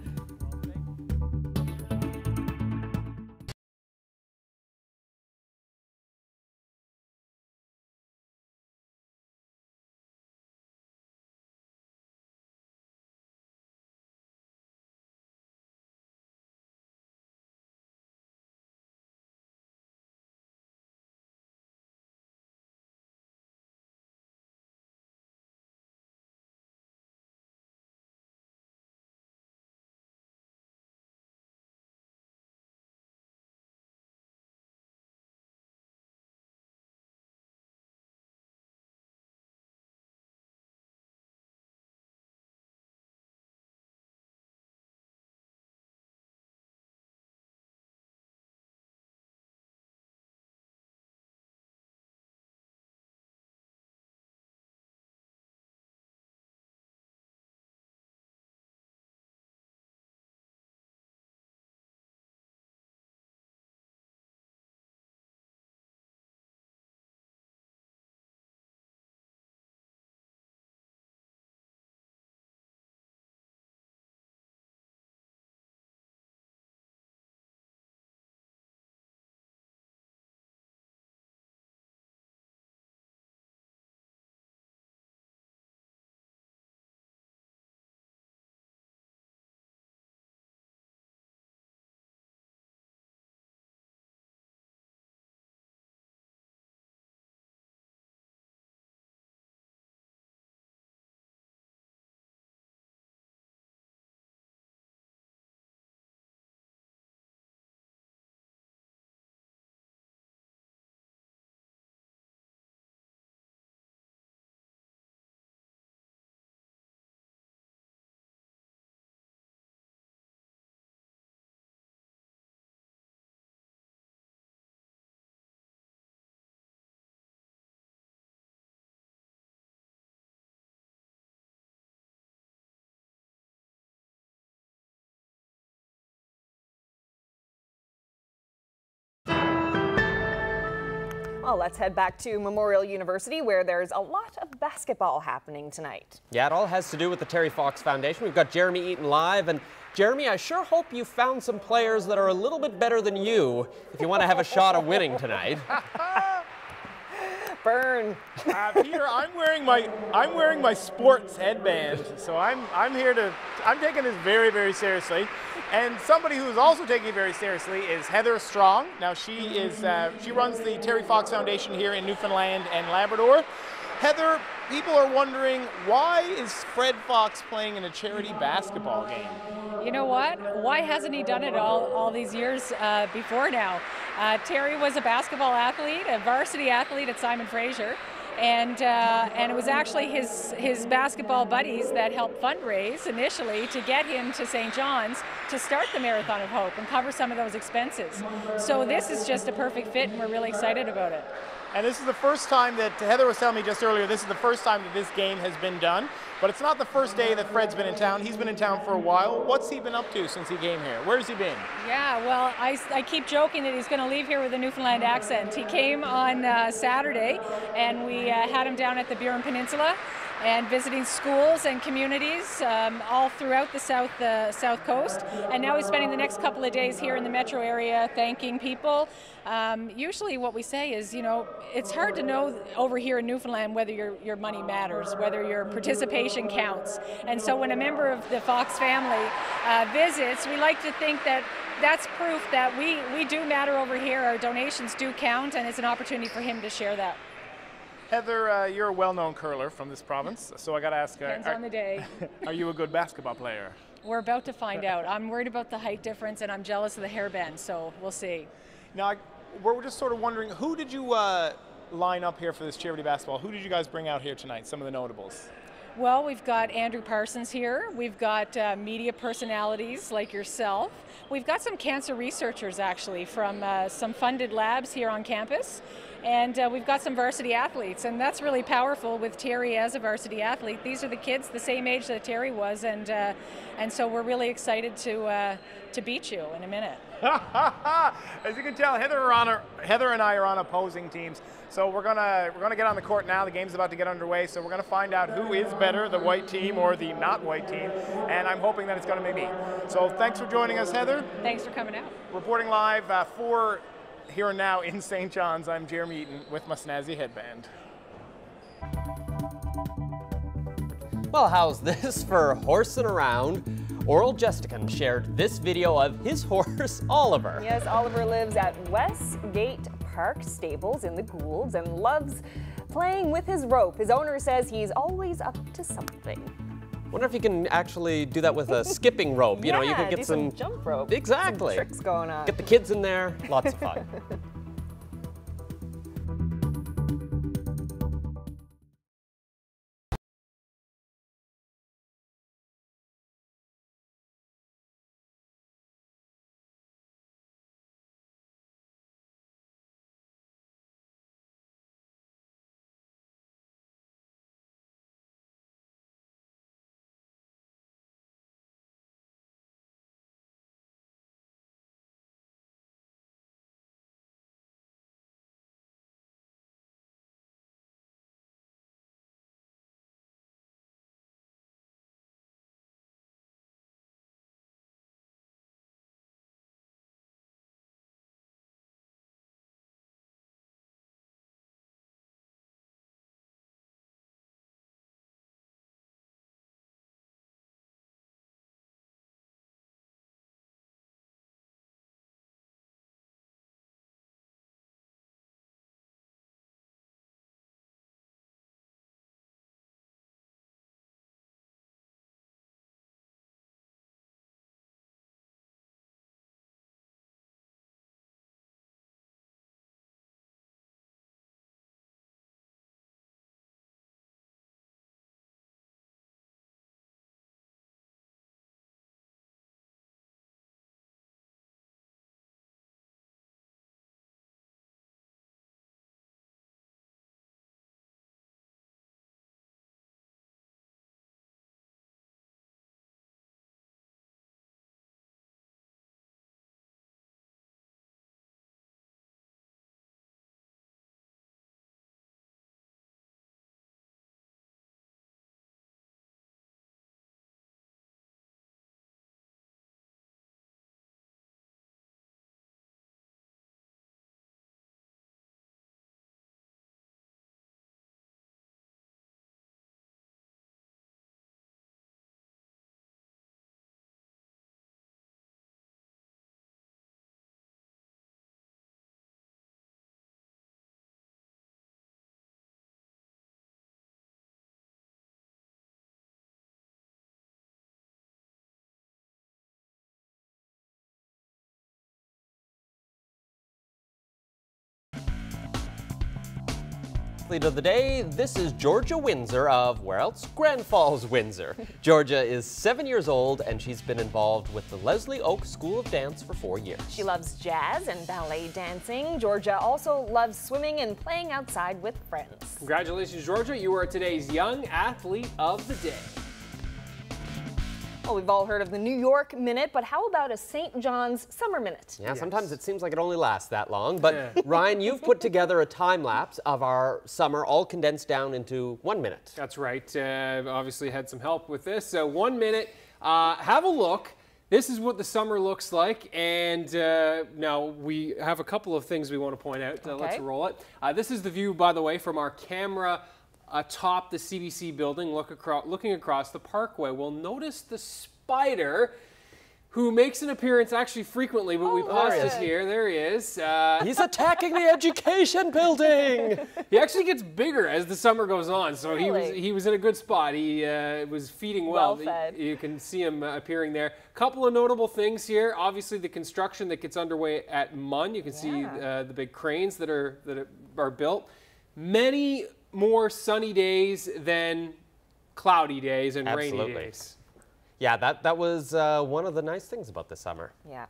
Well, let's head back to Memorial University, where there's a lot of basketball happening tonight. Yeah, it all has to do with the Terry Fox Foundation. We've got Jeremy Eaton live, and Jeremy, I sure hope you found some players that are a little bit better than you if you want to have a shot at winning tonight. Burn. uh, Peter, I'm wearing my I'm wearing my sports headband, so I'm I'm here to I'm taking this very very seriously. And somebody who's also taking it very seriously is Heather Strong. Now she is uh, she runs the Terry Fox Foundation here in Newfoundland and Labrador. Heather, people are wondering, why is Fred Fox playing in a charity basketball game? You know what? Why hasn't he done it all, all these years uh, before now? Uh, Terry was a basketball athlete, a varsity athlete at Simon Fraser, and uh, and it was actually his, his basketball buddies that helped fundraise initially to get him to Saint John's to start the Marathon of Hope and cover some of those expenses. So this is just a perfect fit, and we're really excited about it. And this is the first time that, Heather was telling me just earlier, this is the first time that this game has been done. But it's not the first day that Fred's been in town. He's been in town for a while. What's he been up to since he came here? Where's he been? Yeah, well, I, I keep joking that he's going to leave here with a Newfoundland accent. He came on uh, Saturday, and we uh, had him down at the Burin Peninsula and visiting schools and communities um, all throughout the south, uh, south coast. And now he's spending the next couple of days here in the metro area thanking people. Um, usually what we say is, you know, it's hard to know over here in Newfoundland whether your, your money matters, whether your participation counts. And so when a member of the Fox family uh, visits, we like to think that that's proof that we, we do matter over here, our donations do count, and it's an opportunity for him to share that. Heather, uh, you're a well-known curler from this province, so I got to ask, uh, Depends are, on the day. Are you a good basketball player? We're about to find out. I'm worried about the height difference, and I'm jealous of the hairband, so we'll see. Now, I, we're just sort of wondering, who did you uh, line up here for this charity basketball? Who did you guys bring out here tonight, some of the notables? Well, we've got Andrew Parsons here. We've got uh, media personalities like yourself. We've got some cancer researchers, actually, from uh, some funded labs here on campus. And uh, we've got some varsity athletes. And that's really powerful with Terry as a varsity athlete. These are the kids the same age that Terry was. And uh, and so we're really excited to uh, to beat you in a minute. As you can tell, Heather, are on our, Heather and I are on opposing teams. So we're gonna we're gonna get on the court now. The game's about to get underway, so we're gonna find out who is better, the white team or the not white team. And I'm hoping that it's gonna be me. So thanks for joining us, Heather. Thanks for coming out. Reporting live uh, for Here and Now in Saint John's. I'm Jeremy Eaton with my snazzy headband. Well, how's this for horsing around? Oral Jestican shared this video of his horse, Oliver. Yes, Oliver lives at Westgate Park Stables in the Goulds and loves playing with his rope. His owner says he's always up to something. Wonder if you can actually do that with a skipping rope. You yeah, know, you could get do some, some jump rope. Exactly. Some tricks going on. Get the kids in there. Lots of fun. athlete of the day, this is Georgia Windsor of, where else? Grand Falls, Windsor. Georgia is seven years old and she's been involved with the Leslie Oak School of Dance for four years. She loves jazz and ballet dancing. Georgia also loves swimming and playing outside with friends. Congratulations, Georgia. You are today's Young Athlete of the Day. Well, we've all heard of the New York Minute, but how about a Saint John's Summer Minute? Yeah, yes. Sometimes it seems like it only lasts that long, but yeah. Ryan, you've put together a time lapse of our summer, all condensed down into one minute. That's right. Uh, obviously had some help with this. So one minute, uh, have a look. This is what the summer looks like, and uh, now we have a couple of things we want to point out. Okay. Uh, let's roll it. Uh, this is the view, by the way, from our camera atop the C B C building, look across, looking across the parkway. We'll notice the spider who makes an appearance actually frequently, but oh, we paused this here. There he is. Uh, He's attacking the education building. He actually gets bigger as the summer goes on, so really? he was he was in a good spot. He uh, was feeding well. well fed. You, you can see him uh, appearing there. Couple of notable things here. Obviously, the construction that gets underway at Munn. You can yeah. see uh, the big cranes that are that are built. Many more sunny days than cloudy days and Absolutely. rainy days. Yeah, that, that was uh, one of the nice things about the summer. Yeah.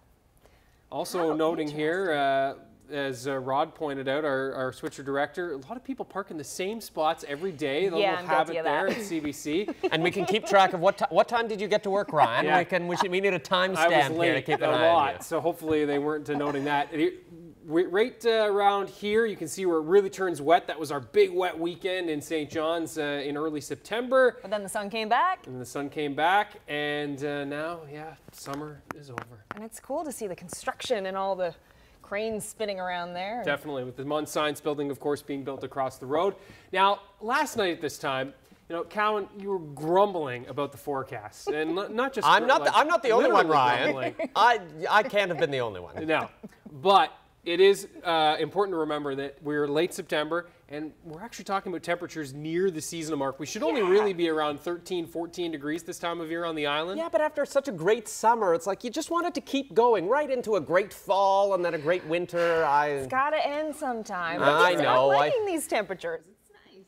Also How noting here, uh, as uh, Rod pointed out, our, our switcher director, a lot of people park in the same spots every day. The yeah, little I'm habit there at C B C. And we can keep track of what, what time did you get to work, Ryan? Yeah. We, can, we, should, we need a time stamp here to keep an eye on you. So hopefully they weren't denoting that. It, Right uh, around here, you can see where it really turns wet. That was our big wet weekend in Saint John's uh, in early September. But then the sun came back. And the sun came back, and uh, now, yeah, summer is over. And it's cool to see the construction and all the cranes spinning around there. Definitely, with the Munn Science Building, of course, being built across the road. Now, last night at this time, you know, Cowan, you were grumbling about the forecast, and not just. I'm not. Like, the, I'm not the only one, Ryan. I I can't have been the only one. No, but. It is uh, important to remember that we're late September, and we're actually talking about temperatures near the seasonal mark. We should only yeah. really be around thirteen, fourteen degrees this time of year on the island. Yeah, but after such a great summer, it's like you just want it to keep going right into a great fall and then a great winter. I... It's got to end sometime. I know. I'm liking I... these temperatures.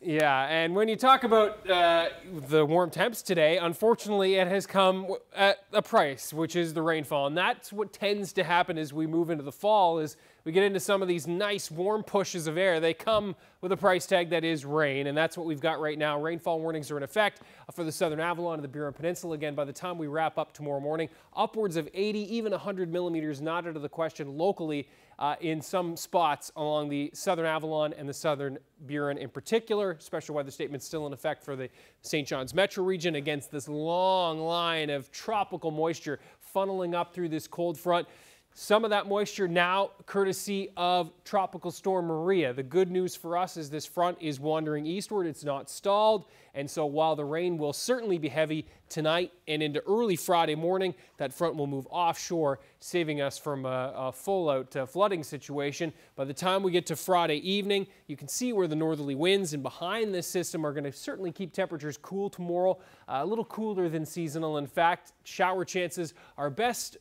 Yeah, and when you talk about uh, the warm temps today, unfortunately it has come at a price, which is the rainfall. And that's what tends to happen as we move into the fall, is we get into some of these nice warm pushes of air. They come with a price tag that is rain, and that's what we've got right now. Rainfall warnings are in effect for the Southern Avalon and the Burin Peninsula. Again, by the time we wrap up tomorrow morning, upwards of eighty, even one hundred millimeters, not out of the question locally. Uh, in some spots along the Southern Avalon and the Southern Burin in particular. Special weather statements still in effect for the Saint John's metro region against this long line of tropical moisture funneling up through this cold front. Some of that moisture now courtesy of Tropical Storm Maria. The good news for us is this front is wandering eastward. It's not stalled. And so while the rain will certainly be heavy tonight and into early Friday morning, that front will move offshore, saving us from a, a full-out uh, flooding situation. By the time we get to Friday evening, you can see where the northerly winds and behind this system are going to certainly keep temperatures cool tomorrow, uh, a little cooler than seasonal. In fact, shower chances are best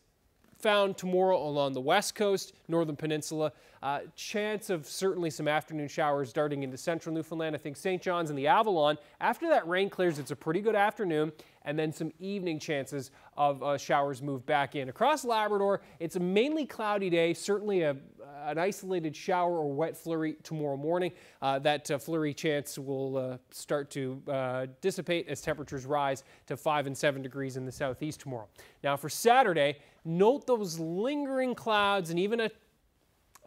found tomorrow along the west coast, northern peninsula. Uh, chance of certainly some afternoon showers darting into central Newfoundland. I think Saint John's and the Avalon. After that rain clears, it's a pretty good afternoon, and then some evening chances of uh, showers move back in. Across Labrador, it's a mainly cloudy day, certainly a, an isolated shower or wet flurry tomorrow morning. Uh, that uh, flurry chance will uh, start to uh, dissipate as temperatures rise to five and seven degrees in the southeast tomorrow. Now for Saturday, note those lingering clouds and even a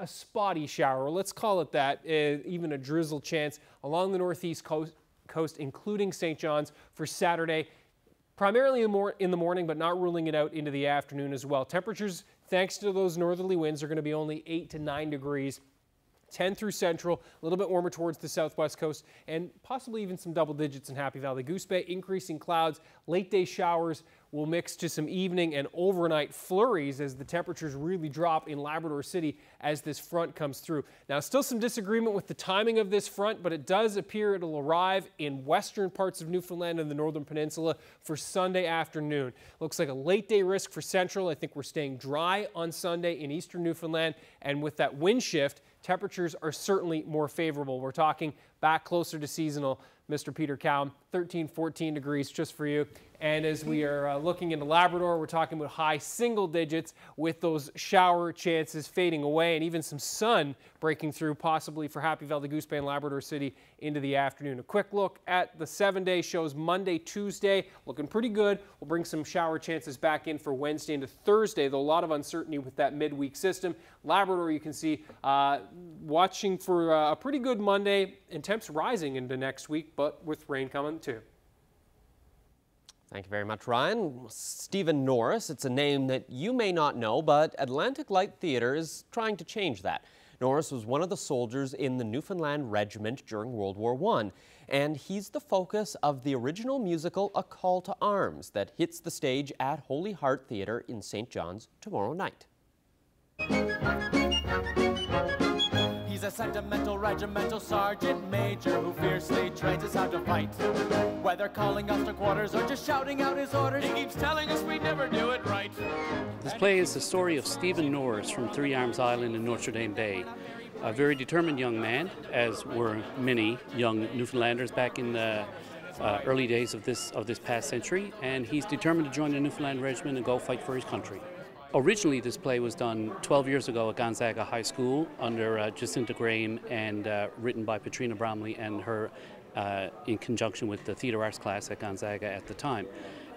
A spotty shower, let's call it that, uh, even a drizzle chance along the northeast coast, coast including Saint John's for Saturday, primarily in the morning, but not ruling it out into the afternoon as well. Temperatures, thanks to those northerly winds, are going to be only eight to nine degrees. ten through central, a little bit warmer towards the southwest coast, and possibly even some double digits in Happy Valley. Goose Bay, increasing clouds, late day showers will mix to some evening and overnight flurries as the temperatures really drop in Labrador City as this front comes through. Now, still some disagreement with the timing of this front, but it does appear it'll arrive in western parts of Newfoundland and the northern peninsula for Sunday afternoon. Looks like a late day risk for central. I think we're staying dry on Sunday in eastern Newfoundland, and with that wind shift, temperatures are certainly more favorable. We're talking back closer to seasonal. Mister Peter Cowan, thirteen, fourteen degrees just for you. And as we are uh, looking into Labrador, we're talking about high single digits with those shower chances fading away and even some sun breaking through, possibly for Happy Valley, Goose Bay, and Labrador City into the afternoon. A quick look at the seven-day shows Monday, Tuesday, looking pretty good. We'll bring some shower chances back in for Wednesday into Thursday, though a lot of uncertainty with that midweek system. Labrador, you can see uh, watching for uh, a pretty good Monday and temps rising into next week, but with rain coming too. Thank you very much, Ryan. Stephen Norris, it's a name that you may not know, but Atlantic Light Theatre is trying to change that. Norris was one of the soldiers in the Newfoundland Regiment during World War One, and he's the focus of the original musical A Call to Arms that hits the stage at Holy Heart Theatre in Saint John's tomorrow night. He's a sentimental regimental sergeant major who fiercely trains us how to fight. Whether calling us to quarters or just shouting out his orders, he keeps telling us we never do it right. This play is the story of Stephen Norris from Three Arms Island in Notre Dame Bay. A very determined young man, as were many young Newfoundlanders back in the uh, early days of this, of this past century, and he's determined to join the Newfoundland Regiment and go fight for his country. Originally, this play was done twelve years ago at Gonzaga High School under uh, Jacinta Graham and uh, written by Patrina Bromley and her uh, in conjunction with the theater arts class at Gonzaga at the time.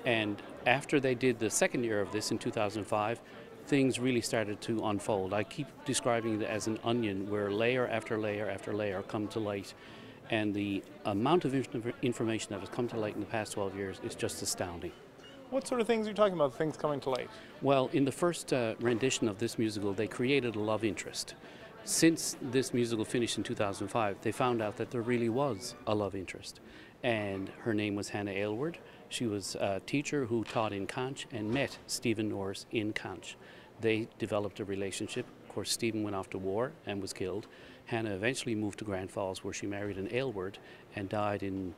And after they did the second year of this in two thousand five, things really started to unfold. I keep describing it as an onion where layer after layer after layer come to light. And the amount of inf- information that has come to light in the past twelve years is just astounding. What sort of things are you talking about, things coming to light? Well, in the first uh, rendition of this musical, they created a love interest. Since this musical finished in two thousand five, they found out that there really was a love interest. And her name was Hannah Aylward. She was a teacher who taught in Conch and met Stephen Norris in Conch. They developed a relationship. Of course, Stephen went off to war and was killed. Hannah eventually moved to Grand Falls, where she married an Aylward and died in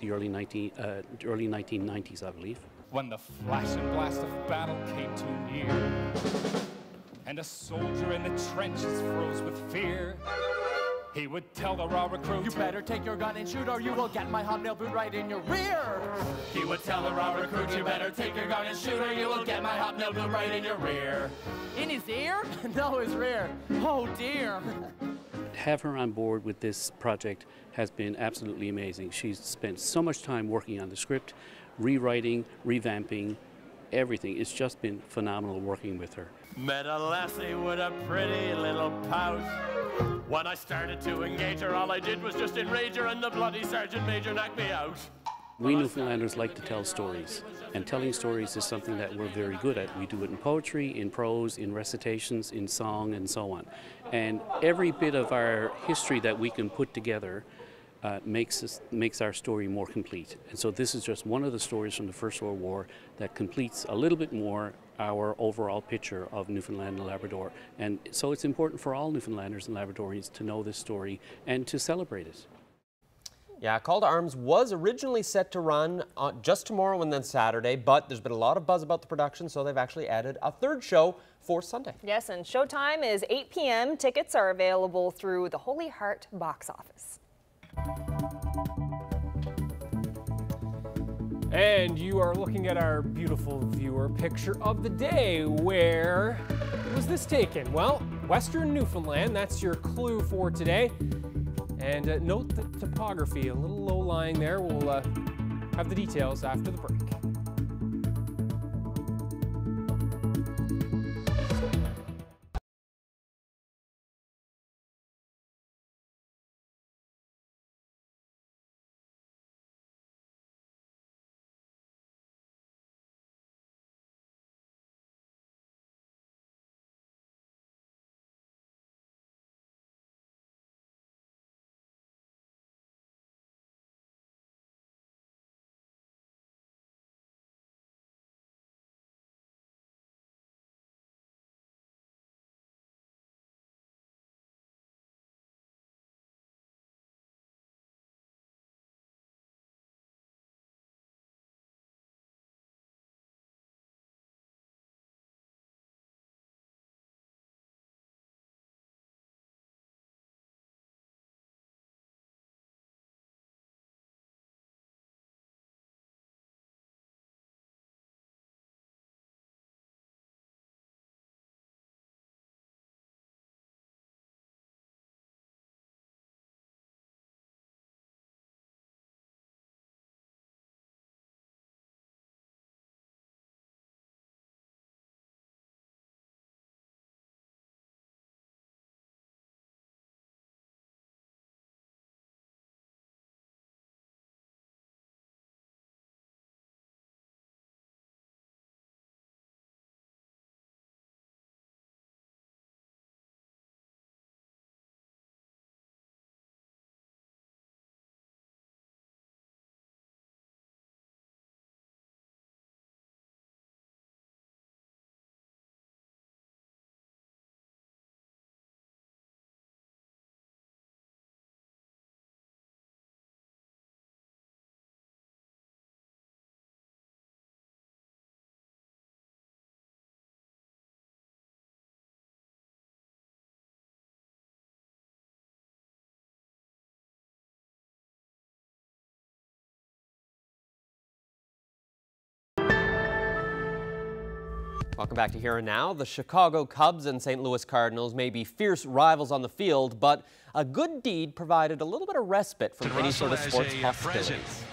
the early, nineteen, uh, early nineteen nineties, I believe. When the flash and blast of battle came too near, and a soldier in the trenches froze with fear, he would tell the raw recruit, "You better take your gun and shoot, or you will get my hobnail boot right in your rear." He would tell the raw recruit, "You better take your gun and shoot, or you will get my hobnail boot right in your rear." In his ear? No, his rear. Oh dear. Have her on board with this project has been absolutely amazing. She's spent so much time working on the script, rewriting, revamping, everything. It's just been phenomenal working with her. Met a lassie with a pretty little pout. When I started to engage her, all I did was just enrage her, and the bloody sergeant major knocked me out. We Newfoundlanders like to tell stories, and telling stories is something that we're very good at. We do it in poetry, in prose, in recitations, in song, and so on. And every bit of our history that we can put together Uh, makes us, makes our story more complete. And so this is just one of the stories from the First World War that completes a little bit more our overall picture of Newfoundland and Labrador. And so it's important for all Newfoundlanders and Labradorians to know this story and to celebrate it. Yeah, Call to Arms was originally set to run uh, just tomorrow and then Saturday, but there's been a lot of buzz about the production, so they've actually added a third show for Sunday. Yes, and showtime is eight p m Tickets are available through the Holy Heart box office. And you are looking at our beautiful viewer picture of the day. Where was this taken? Well, Western Newfoundland, that's your clue for today. And uh, note the topography, a little low-lying there. We'll uh, have the details after the break. Welcome back to Here and Now. The Chicago Cubs and Saint Louis Cardinals may be fierce rivals on the field, but a good deed provided a little bit of respite from any sort of sports hostilities.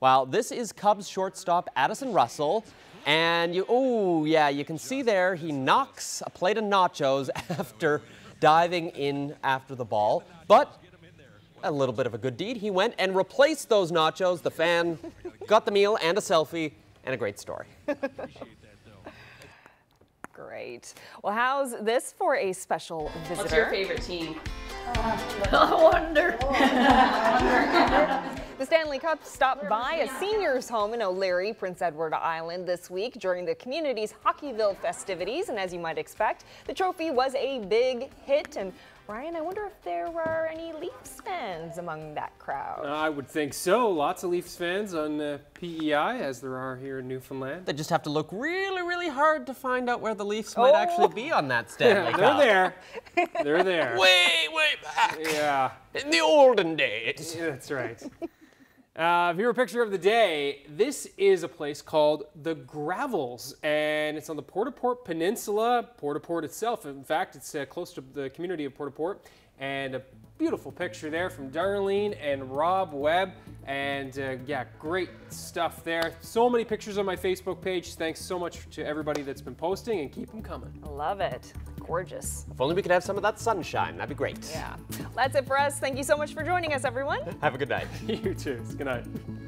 Well, this is Cubs shortstop Addison Russell, and you, oh yeah, you can see there he knocks a plate of nachos after diving in after the ball, but a little bit of a good deed. He went and replaced those nachos. The fan got the meal and a selfie and a great story. Great. Well, how's this for a special visitor? What's your favorite team? I wonder. The Stanley Cup stopped by a senior's home in O'Leary, Prince Edward Island this week during the community's Hockeyville festivities, and as you might expect, the trophy was a big hit. And Ryan, I wonder if there are any Leafs fans among that crowd. I would think so. Lots of Leafs fans on uh, P E I, as there are here in Newfoundland. They just have to look really, really hard to find out where the Leafs oh. might actually be on that Stanley Cup. They're there. They're there. Way, way back. Yeah. In the olden days. Yeah, that's right. Uh, viewer picture of the day. This is a place called the Gravels, and it's on the Port-au-Port Peninsula. Port-au-Port itself, in fact, it's uh, close to the community of Port-au-Port, and a beautiful picture there from Darlene and Rob Webb, and uh, yeah, great stuff there. So many pictures on my Facebook page. Thanks so much to everybody that's been posting, and keep them coming. I love it. Gorgeous. If only we could have some of that sunshine, that'd be great. Yeah. That's it for us. Thank you so much for joining us, everyone. Have a good night. You too. Good night.